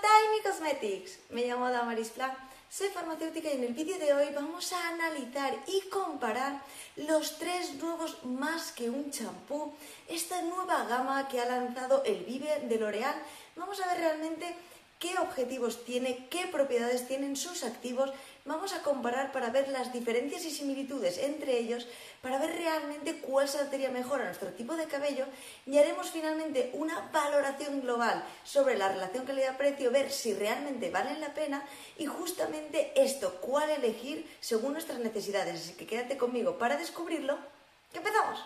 Tinycosmetics. Me llamo Dámaris Plá, soy farmacéutica y en el vídeo de hoy vamos a analizar y comparar los tres nuevos Más que un champú, esta nueva gama que ha lanzado Elvive de L'Oréal. Vamos a ver realmente qué objetivos tiene, qué propiedades tienen sus activos. Vamos a comparar para ver las diferencias y similitudes entre ellos, para ver realmente cuál saldría mejor a nuestro tipo de cabello, y haremos finalmente una valoración global sobre la relación calidad-precio, ver si realmente valen la pena y justamente esto, cuál elegir según nuestras necesidades. Así que quédate conmigo para descubrirlo. ¡Que empezamos!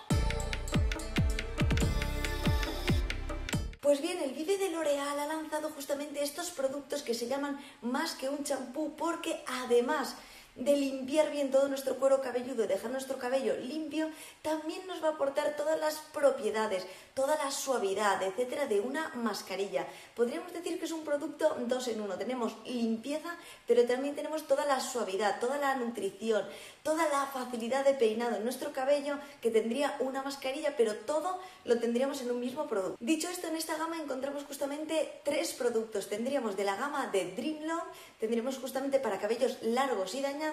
Pues bien, Elvive de L'Oréal ha lanzado justamente estos productos que se llaman Más que un champú, porque además de limpiar bien todo nuestro cuero cabelludo y dejar nuestro cabello limpio, también nos va a aportar todas las propiedades, toda la suavidad, etcétera, de una mascarilla. Podríamos decir que es un producto 2 en 1. Tenemos limpieza, pero también tenemos toda la suavidad, toda la nutrición, toda la facilidad de peinado en nuestro cabello que tendría una mascarilla, pero todo lo tendríamos en un mismo producto. Dicho esto, en esta gama encontramos justamente 3 productos. Tendríamos de la gama de Dream Long, tendríamos justamente para cabellos largos y dañados,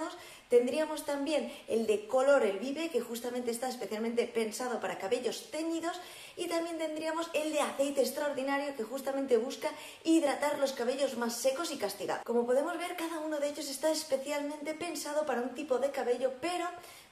tendríamos también el de color Elvive, que justamente está especialmente pensado para cabellos teñidos, y también tendríamos el de aceite extraordinario, que justamente busca hidratar los cabellos más secos y castigados. Como podemos ver, cada uno de ellos está especialmente pensado para un tipo de cabello, pero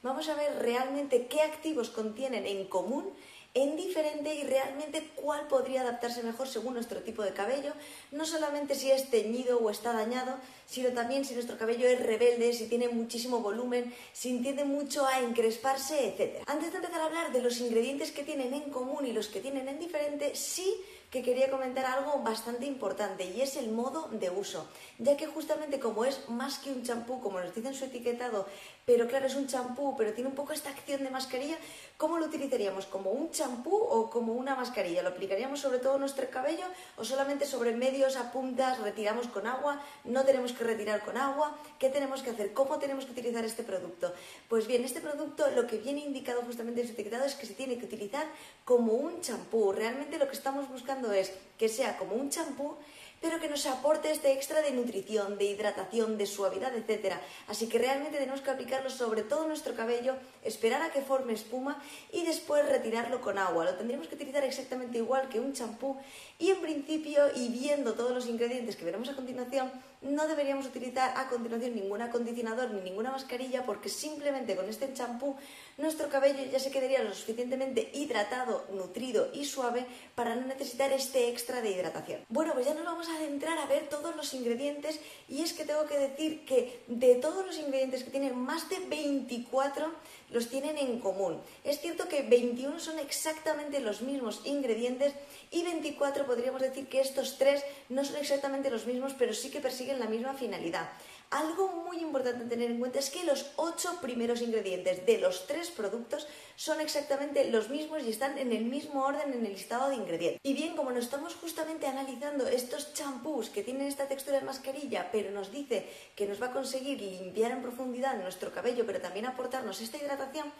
vamos a ver realmente qué activos contienen en común, en diferente, y realmente cuál podría adaptarse mejor según nuestro tipo de cabello, no solamente si es teñido o está dañado, sino también si nuestro cabello es rebelde, si tiene muchísimo volumen, si tiende mucho a encresparse, etc. Antes de empezar a hablar de los ingredientes que tienen en común y los que tienen en diferente, sí que quería comentar algo bastante importante, y es el modo de uso, ya que justamente como es más que un champú, como nos dice en su etiquetado, pero claro, es un champú, pero tiene un poco esta acción de mascarilla, ¿cómo lo utilizaríamos? ¿Como un champú o como una mascarilla? ¿Lo aplicaríamos sobre todo nuestro cabello o solamente sobre medios, a puntas, retiramos con agua, no tenemos que retirar con agua? ¿Qué tenemos que hacer? ¿Cómo tenemos que utilizar este producto? Pues bien, este producto, lo que viene indicado justamente en su etiquetado, es que se tiene que utilizar como un champú. Realmente lo que estamos buscando es que sea como un champú, pero que nos aporte este extra de nutrición, de hidratación, de suavidad, etcétera. Así que realmente tenemos que aplicarlo sobre todo nuestro cabello, esperar a que forme espuma y después retirarlo con agua. Lo tendremos que utilizar exactamente igual que un champú, y en principio, y viendo todos los ingredientes que veremos a continuación, no deberíamos utilizar a continuación ningún acondicionador ni ninguna mascarilla, porque simplemente con este champú nuestro cabello ya se quedaría lo suficientemente hidratado, nutrido y suave para no necesitar este extra de hidratación. Bueno, pues ya nos vamos a adentrar a ver todos los ingredientes, y es que tengo que decir que de todos los ingredientes que tienen, más de 24 los tienen en común. Es cierto que 21 son exactamente los mismos ingredientes y 24 podríamos decir que estos 3 no son exactamente los mismos, pero sí que persiguen la misma finalidad. Algo muy importante a tener en cuenta es que los 8 primeros ingredientes de los 3 productos son exactamente los mismos y están en el mismo orden en el listado de ingredientes. Y bien, como nos estamos justamente analizando estos champús que tienen esta textura de mascarilla, pero nos dice que nos va a conseguir limpiar en profundidad nuestro cabello, pero también aportarnos esta hidratación,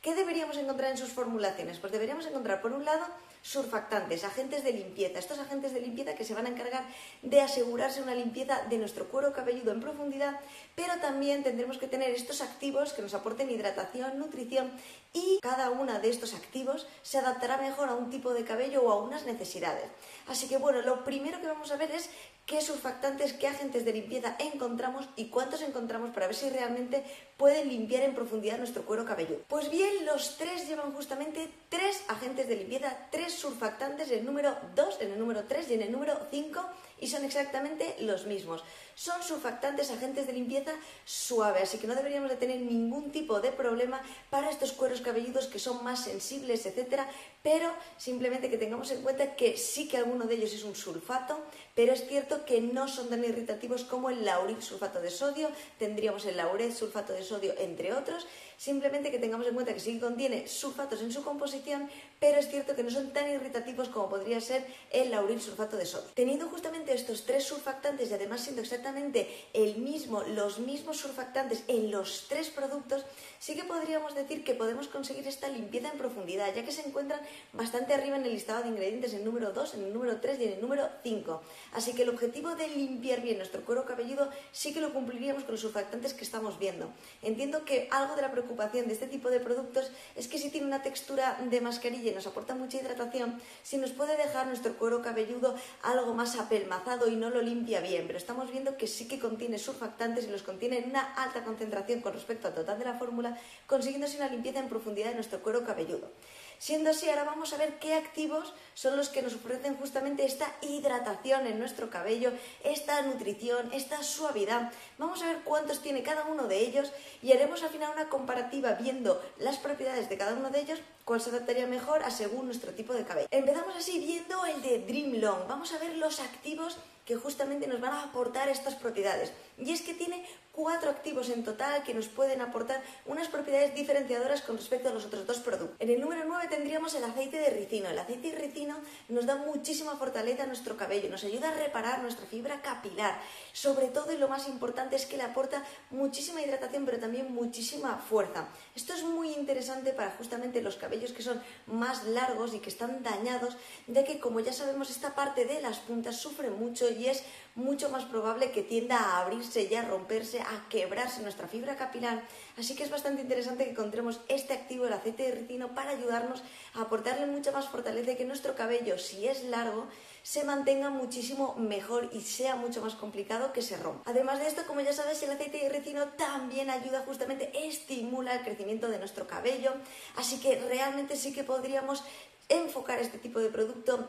¿qué deberíamos encontrar en sus formulaciones? Pues deberíamos encontrar, por un lado, surfactantes, agentes de limpieza. Estos agentes de limpieza que se van a encargar de asegurarse una limpieza de nuestro cuero cabelludo en profundidad, pero también tendremos que tener estos activos que nos aporten hidratación, nutrición, y cada una de estos activos se adaptará mejor a un tipo de cabello o a unas necesidades. Así que bueno, lo primero que vamos a ver es qué surfactantes, qué agentes de limpieza encontramos y cuántos encontramos, para ver si realmente pueden limpiar en profundidad nuestro cuero cabelludo. Pues bien, los 3 llevan justamente 3 agentes de limpieza, 3 surfactantes, en el número 2, en el número 3 y en el número 5, y son exactamente los mismos. Son surfactantes, agentes de limpieza suave, así que no deberíamos de tener ningún tipo de problema para estos cueros cabelludos que son más sensibles, etcétera, pero simplemente que tengamos en cuenta que sí que alguno de ellos es un sulfato, pero es cierto que no son tan irritativos como el lauril sulfato de sodio, tendríamos el laurel sulfato de sodio, entre otros. Simplemente que tengamos en cuenta que sí que contiene sulfatos en su composición, pero es cierto que no son tan irritativos como podría ser el lauril sulfato de sodio. Teniendo justamente estos tres surfactantes y además siendo exactamente los mismos surfactantes en los tres productos, sí que podríamos decir que podemos conseguir esta limpieza en profundidad, ya que se encuentran bastante arriba en el listado de ingredientes, en el número 2, en el número 3 y en el número 5. Así que el objetivo de limpiar bien nuestro cuero cabelludo sí que lo cumpliríamos con los surfactantes que estamos viendo. Entiendo que algo de la preocupación de este tipo de productos es que si tiene una textura de mascarilla y nos aporta mucha hidratación, si nos puede dejar nuestro cuero cabelludo algo más apelmazado y no lo limpia bien, pero estamos viendo que sí que contiene surfactantes y los contiene en una alta concentración con respecto al total de la fórmula, consiguiéndose una limpieza en profundidad de nuestro cuero cabelludo. Siendo así, ahora vamos a ver qué activos son los que nos ofrecen justamente esta hidratación en nuestro cabello, esta nutrición, esta suavidad. Vamos a ver cuántos tiene cada uno de ellos y haremos al final una comparativa viendo las propiedades de cada uno de ellos, cuál se adaptaría mejor a según nuestro tipo de cabello. Empezamos así viendo el de Dream Long. Vamos a ver los activos que justamente nos van a aportar estas propiedades. Y es que tiene 4 activos en total que nos pueden aportar unas propiedades diferenciadoras con respecto a los otros dos productos. En el número 9 tendríamos el aceite de ricino. El aceite de ricino nos da muchísima fortaleza a nuestro cabello, nos ayuda a reparar nuestra fibra capilar. Sobre todo, y lo más importante, es que le aporta muchísima hidratación pero también muchísima fuerza. Esto es muy interesante para justamente los cabellos que son más largos y que están dañados, ya que, como ya sabemos, esta parte de las puntas sufre mucho y es mucho más probable que tienda a abrirse y a romperse, a quebrarse nuestra fibra capilar. Así que es bastante interesante que encontremos este activo, el aceite de ricino, para ayudarnos a aportarle mucha más fortaleza y que nuestro cabello, si es largo, se mantenga muchísimo mejor y sea mucho más complicado que se rompa. Además de esto, como ya sabes, el aceite de ricino también ayuda, justamente estimula el crecimiento de nuestro cabello, así que realmente sí que podríamos enfocar este tipo de producto,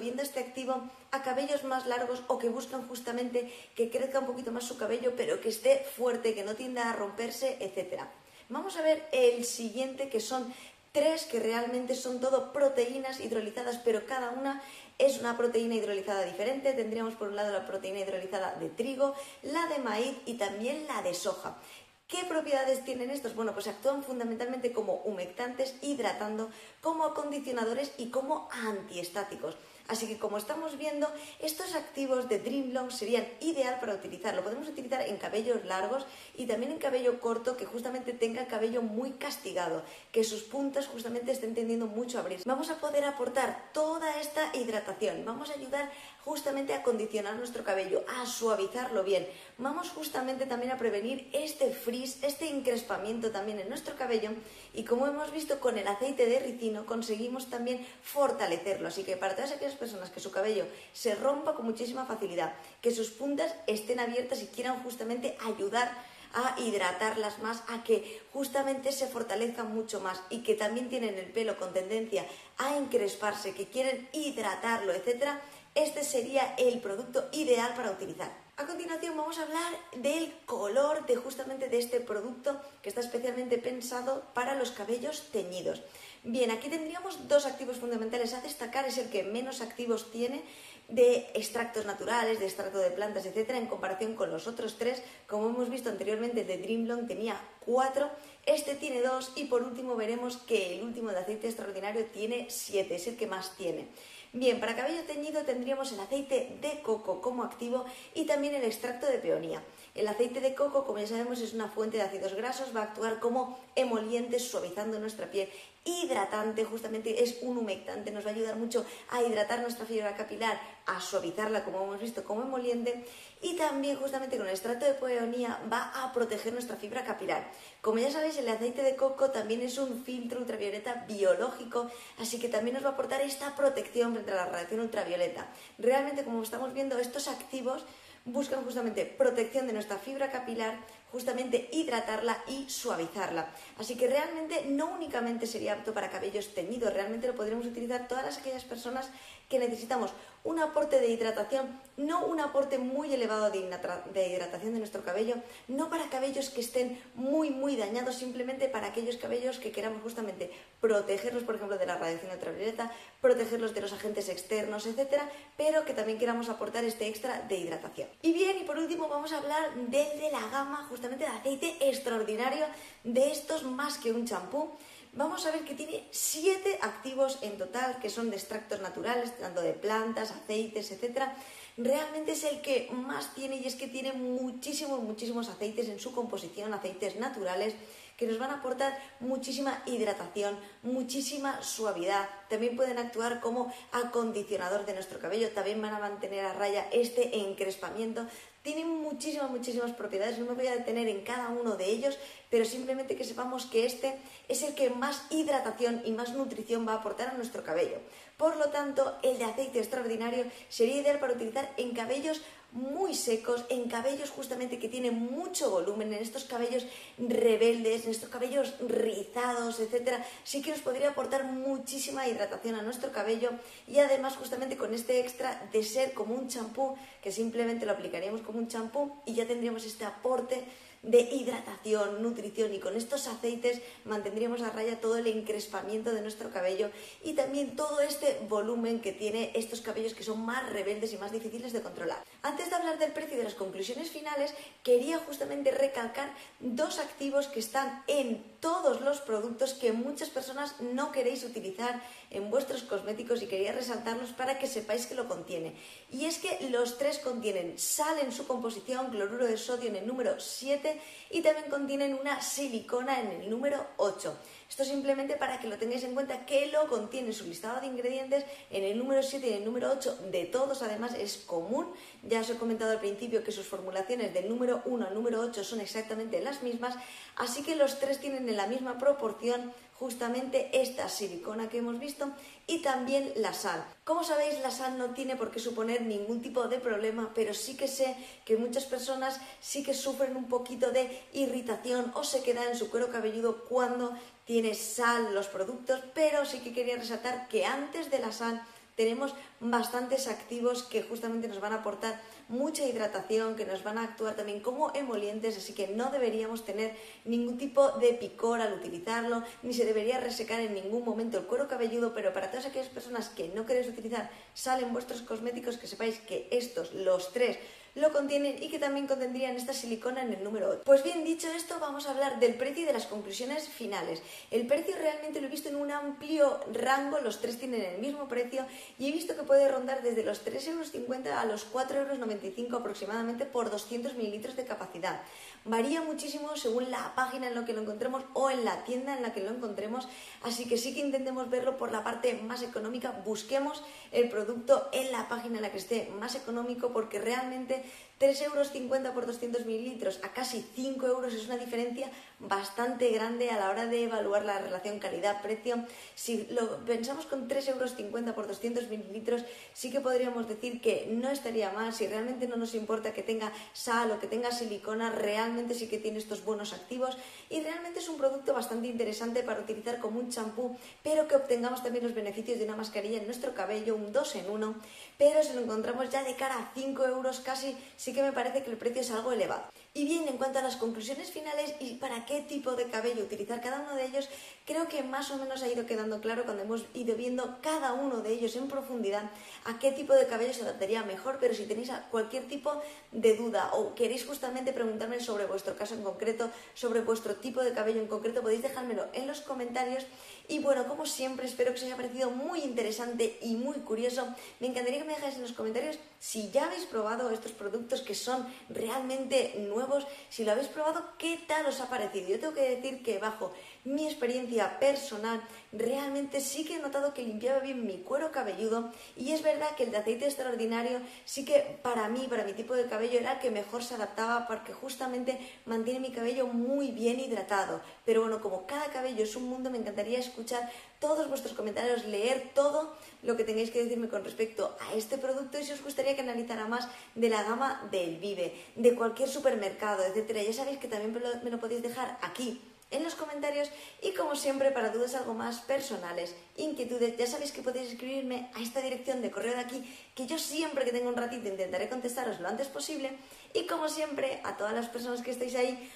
viendo este activo, a cabellos más largos o que buscan justamente que crezca un poquito más su cabello pero que esté fuerte, que no tienda a romperse, etc. Vamos a ver el siguiente, que son 3 que realmente son todo proteínas hidrolizadas, pero cada una es una proteína hidrolizada diferente. Tendríamos por un lado la proteína hidrolizada de trigo, la de maíz y también la de soja. ¿Qué propiedades tienen estos? Bueno, pues actúan fundamentalmente como humectantes, hidratando, como acondicionadores y como antiestáticos. Así que, como estamos viendo, estos activos de Dream Long serían ideal para utilizarlo. Podemos utilizar en cabellos largos y también en cabello corto, que justamente tenga el cabello muy castigado, que sus puntas justamente estén tendiendo mucho a abrirse. Vamos a poder aportar toda esta hidratación, vamos a ayudar justamente a condicionar nuestro cabello, a suavizarlo bien. Vamos justamente también a prevenir este frizz, este encrespamiento también en nuestro cabello, y como hemos visto con el aceite de ricino conseguimos también fortalecerlo. Así que para todas aquellas personas que su cabello se rompa con muchísima facilidad, que sus puntas estén abiertas y quieran justamente ayudar a hidratarlas más, a que justamente se fortalezcan mucho más, y que también tienen el pelo con tendencia a encresparse, que quieren hidratarlo, etcétera, este sería el producto ideal para utilizar. A continuación vamos a hablar del color de justamente de este producto, que está especialmente pensado para los cabellos teñidos. Bien, aquí tendríamos 2 activos fundamentales a destacar. Es el que menos activos tiene de extractos naturales, de extracto de plantas, etcétera, en comparación con los otros 3. Como hemos visto anteriormente, de Dream Long tenía 4, este tiene 2 y por último veremos que el último, de aceite extraordinario, tiene 7, es el que más tiene. Bien, para cabello teñido tendríamos el aceite de coco como activo y también el extracto de peonía. El aceite de coco, como ya sabemos, es una fuente de ácidos grasos, va a actuar como emoliente, suavizando nuestra piel, hidratante, justamente es un humectante, nos va a ayudar mucho a hidratar nuestra fibra capilar, a suavizarla, como hemos visto, como emoliente, y también justamente con el extracto de peonía va a proteger nuestra fibra capilar. Como ya sabéis, el aceite de coco también es un filtro ultravioleta biológico, así que también nos va a aportar esta protección frente a la radiación ultravioleta. Realmente, como estamos viendo, estos activos buscan justamente protección de nuestra fibra capilar, justamente hidratarla y suavizarla. Así que realmente no únicamente sería apto para cabellos teñidos, realmente lo podríamos utilizar todas aquellas personas que necesitamos un aporte de hidratación, no un aporte muy elevado de hidratación de nuestro cabello, no para cabellos que estén muy muy dañados, simplemente para aquellos cabellos que queramos justamente protegerlos, por ejemplo, de la radiación ultravioleta, protegerlos de los agentes externos, etcétera, pero que también queramos aportar este extra de hidratación. Y bien, y por último vamos a hablar del de la gama justamente de aceite extraordinario, de estos más que un champú. vamos a ver que tiene 7 activos en total, que son de extractos naturales, tanto de plantas, aceites, etcétera. Realmente es el que más tiene, y es que tiene muchísimos, muchísimos aceites en su composición, aceites naturales que nos van a aportar muchísima hidratación, muchísima suavidad. También pueden actuar como acondicionador de nuestro cabello, también van a mantener a raya este encrespamiento. Tienen muchísimas, muchísimas propiedades, no me voy a detener en cada uno de ellos, pero simplemente que sepamos que este es el que más hidratación y más nutrición va a aportar a nuestro cabello. Por lo tanto, el de aceite extraordinario sería ideal para utilizar en cabellos muy secos, en cabellos justamente que tienen mucho volumen, en estos cabellos rebeldes, en estos cabellos rizados, etcétera. Sí que nos podría aportar muchísima hidratación a nuestro cabello, y además justamente con este extra de ser como un champú, que simplemente lo aplicaríamos como un champú y ya tendríamos este aporte de hidratación, nutrición, y con estos aceites mantendríamos a raya todo el encrespamiento de nuestro cabello y también todo este volumen que tiene estos cabellos que son más rebeldes y más difíciles de controlar. Antes de hablar del precio y de las conclusiones finales, quería justamente recalcar dos activos que están en todos los productos que muchas personas no queréis utilizar en vuestros cosméticos, y quería resaltarlos para que sepáis que lo contiene. Y es que los tres contienen sal en su composición, cloruro de sodio en el número 7, y también contienen una silicona en el número 8. Esto simplemente para que lo tengáis en cuenta, que lo contiene su listado de ingredientes en el número 7 y en el número 8 de todos. Además es común, ya os he comentado al principio que sus formulaciones del número 1 al número 8 son exactamente las mismas, así que los tres tienen en la misma proporción justamente esta silicona que hemos visto y también la sal. Como sabéis, la sal no tiene por qué suponer ningún tipo de problema, pero sí que sé que muchas personas sí que sufren un poquito de irritación o sequedad en su cuero cabelludo cuando tiene sal los productos, pero sí que quería resaltar que antes de la sal tenemos bastantes activos que justamente nos van a aportar mucha hidratación, que nos van a actuar también como emolientes, así que no deberíamos tener ningún tipo de picor al utilizarlo, ni se debería resecar en ningún momento el cuero cabelludo. Pero para todas aquellas personas que no queréis utilizar sal en vuestros cosméticos, que sepáis que estos, los tres, lo contienen, y que también contendrían esta silicona en el número 8. Pues bien, dicho esto, vamos a hablar del precio y de las conclusiones finales. El precio realmente lo he visto en un amplio rango, los tres tienen el mismo precio, y he visto que puede rondar desde los 3,50 € a los 4,95 € aproximadamente por 200 mililitros de capacidad. Varía muchísimo según la página en la que lo encontremos o en la tienda en la que lo encontremos, así que sí que intentemos verlo por la parte más económica, busquemos el producto en la página en la que esté más económico, porque realmente 3,50 € por 200 mililitros a casi 5 € es una diferencia bastante grande a la hora de evaluar la relación calidad-precio. Si lo pensamos con 3,50 € por 200 mililitros, sí que podríamos decir que no estaría mal. Si realmente no nos importa que tenga sal o que tenga silicona, realmente sí que tiene estos buenos activos, y realmente es un producto bastante interesante para utilizar como un champú, pero que obtengamos también los beneficios de una mascarilla en nuestro cabello, un 2 en 1, pero si lo encontramos ya de cara a 5 € casi, sí que me parece que el precio es algo elevado. Y bien, en cuanto a las conclusiones finales y para qué tipo de cabello utilizar cada uno de ellos, creo que más o menos ha ido quedando claro cuando hemos ido viendo cada uno de ellos en profundidad a qué tipo de cabello se adaptaría mejor. Pero si tenéis cualquier tipo de duda o queréis justamente preguntarme sobre vuestro caso en concreto, sobre vuestro tipo de cabello en concreto, podéis dejármelo en los comentarios. Y bueno, como siempre, espero que os haya parecido muy interesante y muy curioso. Me encantaría que me dejáis en los comentarios si ya habéis probado estos productos que son realmente nuevos. Si lo habéis probado, ¿qué tal os ha parecido? Yo tengo que decir que bajo mi experiencia personal, realmente sí que he notado que limpiaba bien mi cuero cabelludo, y es verdad que el de aceite extraordinario sí que para mí, para mi tipo de cabello, era el que mejor se adaptaba, porque justamente mantiene mi cabello muy bien hidratado. Pero bueno, como cada cabello es un mundo, me encantaría escuchar todos vuestros comentarios, leer todo lo que tengáis que decirme con respecto a este producto, y si os gustaría que analizara más de la gama de Elvive, de cualquier supermercado, etcétera. Ya sabéis que también me lo podéis dejar aquí en los comentarios. Y como siempre, para dudas algo más personales, inquietudes, ya sabéis que podéis escribirme a esta dirección de correo de aquí, que yo siempre que tengo un ratito intentaré contestaros lo antes posible. Y como siempre, a todas las personas que estáis ahí,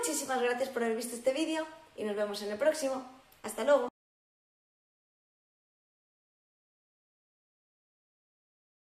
muchísimas gracias por haber visto este vídeo, y nos vemos en el próximo. ¡Hasta luego!